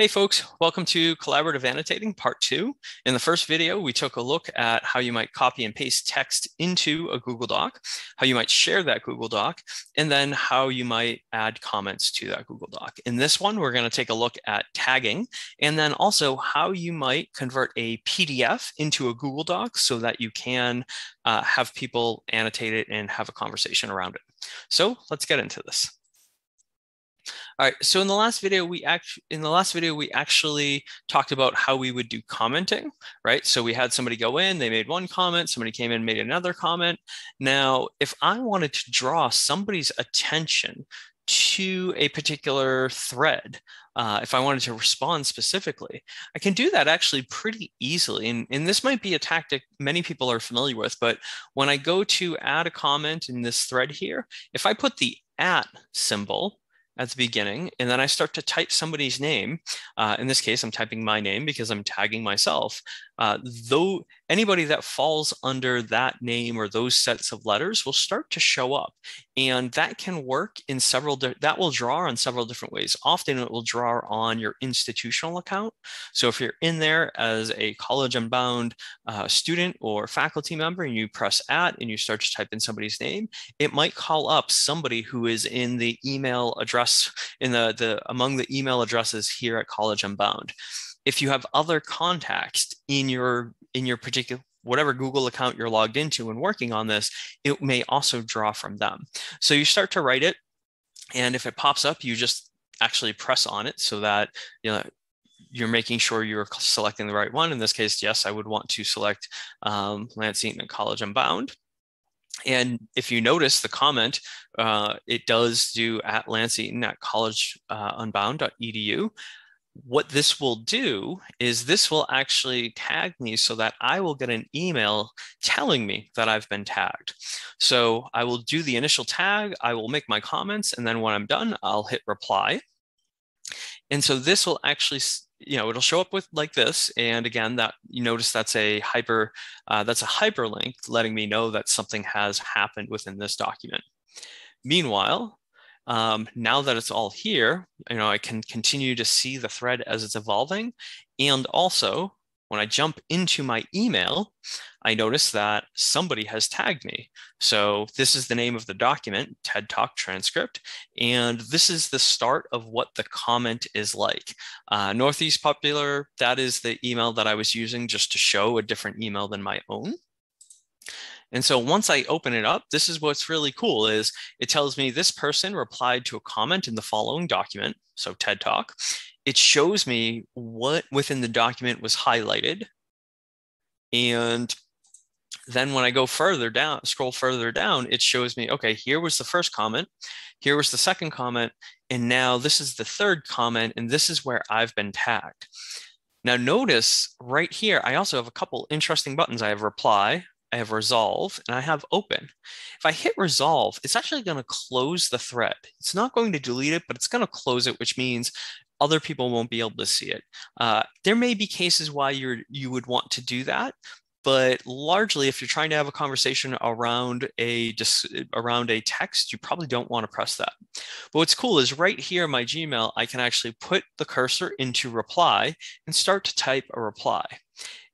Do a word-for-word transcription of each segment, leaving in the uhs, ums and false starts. Hey folks, welcome to Collaborative Annotating Part two. In the first video, we took a look at how you might copy and paste text into a Google Doc, how you might share that Google Doc, and then how you might add comments to that Google Doc. In this one, we're going to take a look at tagging, and then also how you might convert a P D F into a Google Doc so that you can uh, have people annotate it and have a conversation around it. So let's get into this. All right, so in the last video, we act in the last video, we actually talked about how we would do commenting, right? So we had somebody go in, they made one comment, somebody came in and made another comment. Now, if I wanted to draw somebody's attention to a particular thread, uh, if I wanted to respond specifically, I can do that actually pretty easily. And, and this might be a tactic many people are familiar with, but when I go to add a comment in this thread here, if I put the at symbol at the beginning, and then I start to type somebody's name. Uh, in this case, I'm typing my name because I'm tagging myself. Uh, though anybody that falls under that name or those sets of letters will start to show up, and that can work in several. That will draw on several different ways. Often, it will draw on your institutional account. So if you're in there as a College Unbound uh, student or faculty member, and you press at and you start to type in somebody's name, it might call up somebody who is in the email address. In the, the among the email addresses here at College Unbound. If you have other contacts in your in your particular whatever Google account you're logged into and working on this, it may also draw from them. So you start to write it, and if it pops up, you just actually press on it so that you know you're making sure you're selecting the right one. In this case, yes, I would want to select um, Lance Eaton at College Unbound. And if you notice the comment, uh, it does do at Lance Eaton at college unbound dot e d u. What this will do is this will actually tag me so that I will get an email telling me that I've been tagged. So I will do the initial tag, I will make my comments, and then when I'm done, I'll hit reply. And so this will actually, you know, it'll show up with like this. And again, that you notice that's a hyper, uh, that's a hyperlink letting me know that something has happened within this document. Meanwhile, um, now that it's all here, you know, I can continue to see the thread as it's evolving. And also, when I jump into my email, I notice that somebody has tagged me. So this is the name of the document, TED Talk Transcript, and this is the start of what the comment is like. Uh, Northeast Popular, that is the email that I was using just to show a different email than my own. And so once I open it up, this is what's really cool is it tells me this person replied to a comment in the following document, so TED Talk. It shows me what within the document was highlighted. And then when I go further down, scroll further down, it shows me, okay, here was the first comment, here was the second comment, and now this is the third comment, and this is where I've been tagged. Now notice right here, I also have a couple interesting buttons. I have reply, I have resolve, and I have open. If I hit resolve, it's actually going to close the thread. It's not going to delete it, but it's going to close it, which means other people won't be able to see it. Uh, there may be cases why you're, you would want to do that, but largely if you're trying to have a conversation around a, around a text, you probably don't want to press that. But what's cool is right here in my Gmail, I can actually put the cursor into reply and start to type a reply.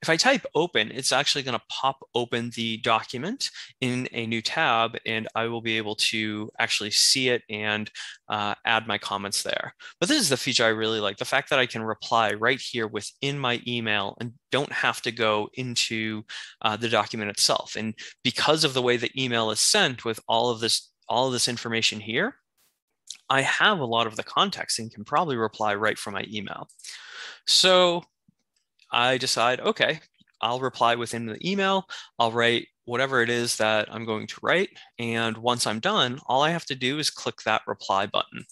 If I type open, it's actually going to pop open the document in a new tab, and I will be able to actually see it and uh, add my comments there. But this is the feature I really like, the fact that I can reply right here within my email and don't have to go into uh, the document itself. And because of the way the email is sent with all of this, all of this information here, I have a lot of the context and can probably reply right from my email. So I decide, okay, I'll reply within the email. I'll write whatever it is that I'm going to write. And once I'm done, all I have to do is click that reply button.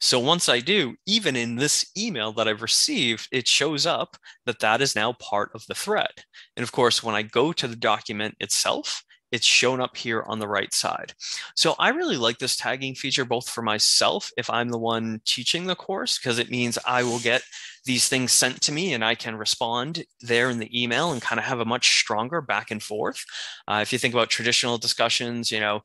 So once I do, even in this email that I've received, it shows up that that is now part of the thread. And of course, when I go to the document itself, it's shown up here on the right side. So I really like this tagging feature, both for myself, if I'm the one teaching the course, because it means I will get these things sent to me and I can respond there in the email and kind of have a much stronger back and forth. Uh, if you think about traditional discussions, you know,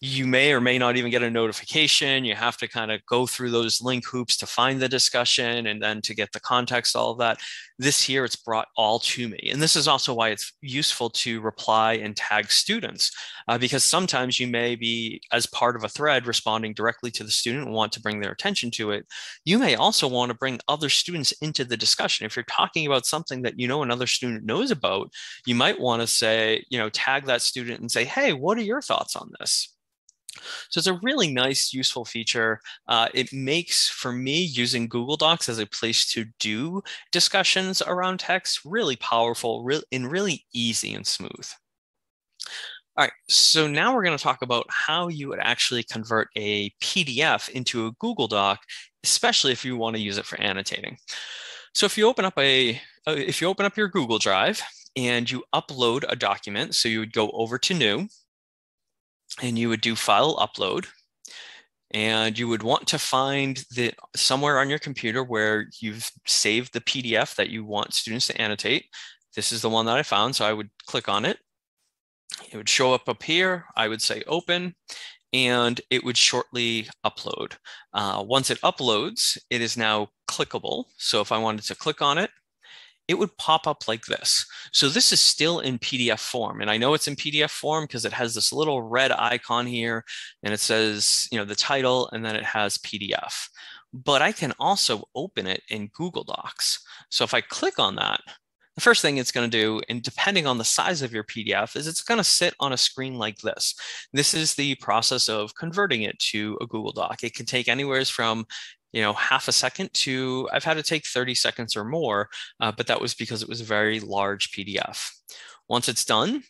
you may or may not even get a notification. You have to kind of go through those link hoops to find the discussion and then to get the context, all of that. This here, it's brought all to me. And this is also why it's useful to reply and tag students, uh, because sometimes you may be, as part of a thread, responding directly to the student and want to bring their attention to it. You may also want to bring other students into the discussion. If you're talking about something that you know another student knows about, you might want to say, you know, tag that student and say, hey, what are your thoughts on this? So it's a really nice, useful feature. Uh, it makes, for me, using Google Docs as a place to do discussions around text really powerful re- and really easy and smooth. All right, so now we're going to talk about how you would actually convert a P D F into a Google Doc, especially if you want to use it for annotating. So if you open up a, if you open up your Google Drive and you upload a document, so you would go over to New, and you would do file upload, and you would want to find the somewhere on your computer where you've saved the P D F that you want students to annotate. This is the one that I found, so I would click on it. It would show up up here. I would say open, and it would shortly upload. Uh, once it uploads, it is now clickable. So if I wanted to click on it, it would pop up like this. So this is still in P D F form. And I know it's in P D F form because it has this little red icon here and it says, you know, the title, and then it has P D F. But I can also open it in Google Docs. So if I click on that, the first thing it's going to do, and depending on the size of your P D F, is it's going to sit on a screen like this. This is the process of converting it to a Google Doc. It can take anywhere from, you know, half a second to, I've had to take thirty seconds or more, uh, but that was because it was a very large P D F. Once it's done,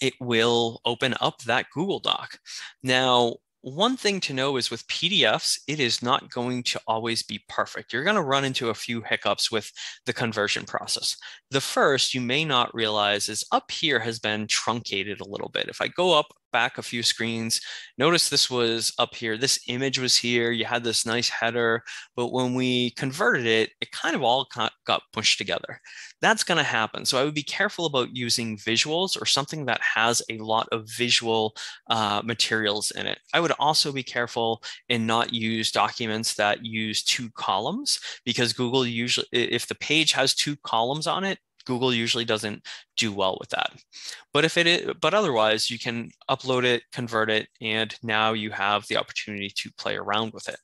it will open up that Google Doc. Now, one thing to know is with P D Fs, it is not going to always be perfect. You're going to run into a few hiccups with the conversion process. The first you may not realize is up here has been truncated a little bit. If I go up back a few screens, notice this was up here. This image was here. You had this nice header, but when we converted it, it kind of all got pushed together. That's going to happen. So I would be careful about using visuals or something that has a lot of visual uh, materials in it. I would also be careful and not use documents that use two columns, because Google usually, if the page has two columns on it, Google usually doesn't do well with that. But if it is, but otherwise you can upload it, convert it, and now you have the opportunity to play around with it.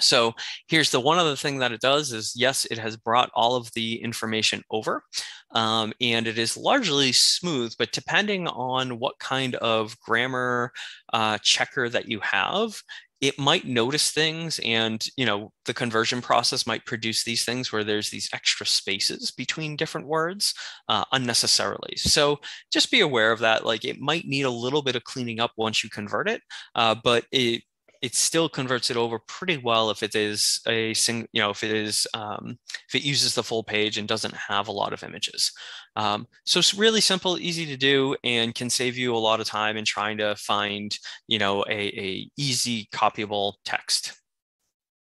So here's the one other thing that it does is, yes, it has brought all of the information over, um, and it is largely smooth, but depending on what kind of grammar uh, checker that you have, it might notice things, and, you know, the conversion process might produce these things where there's these extra spaces between different words uh, unnecessarily. So just be aware of that. Like, it might need a little bit of cleaning up once you convert it, uh, but it it still converts it over pretty well if it is a sing, you know, if it is um, if it uses the full page and doesn't have a lot of images. Um, so it's really simple, easy to do, and can save you a lot of time in trying to find, you know, a, a easy copyable text.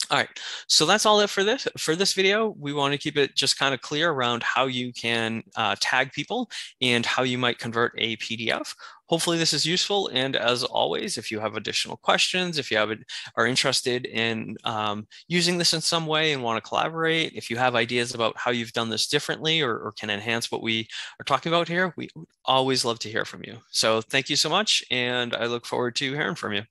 All right, so that's all it for this for this video. We want to keep it just kind of clear around how you can uh, tag people and how you might convert a P D F. Hopefully this is useful. And as always, if you have additional questions, if you have are interested in um, using this in some way and want to collaborate, if you have ideas about how you've done this differently or, or can enhance what we are talking about here, we always love to hear from you. So thank you so much, and I look forward to hearing from you.